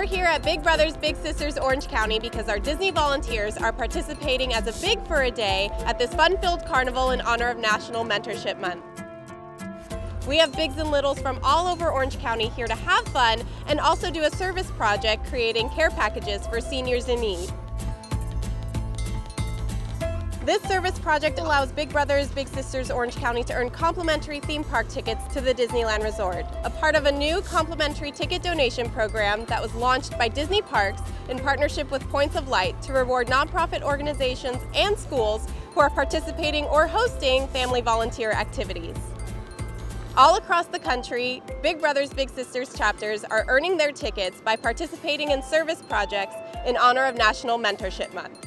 We're here at Big Brothers Big Sisters Orange County because our Disney volunteers are participating as a Big for a Day at this fun-filled carnival in honor of National Mentorship Month. We have Bigs and Littles from all over Orange County here to have fun and also do a service project creating care packages for seniors in need. This service project allows Big Brothers Big Sisters Orange County to earn complimentary theme park tickets to the Disneyland Resort, a part of a new complimentary ticket donation program that was launched by Disney Parks in partnership with Points of Light to reward nonprofit organizations and schools who are participating or hosting family volunteer activities. All across the country, Big Brothers Big Sisters chapters are earning their tickets by participating in service projects in honor of National Mentorship Month.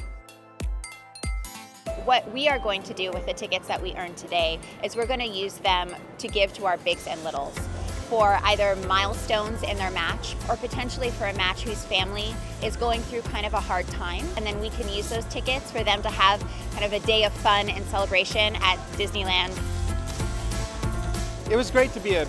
What we are going to do with the tickets that we earn today is we're going to use them to give to our Bigs and Littles for either milestones in their match or potentially for a match whose family is going through kind of a hard time. And then we can use those tickets for them to have kind of a day of fun and celebration at Disneyland. It was great to be a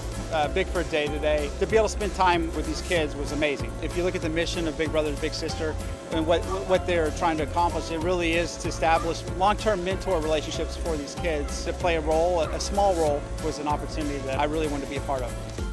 Big for a Day today. To be able to spend time with these kids was amazing. If you look at the mission of Big Brothers Big Sister and what they're trying to accomplish, it really is to establish long-term mentor relationships for these kids. To play a role, a small role, was an opportunity that I really wanted to be a part of.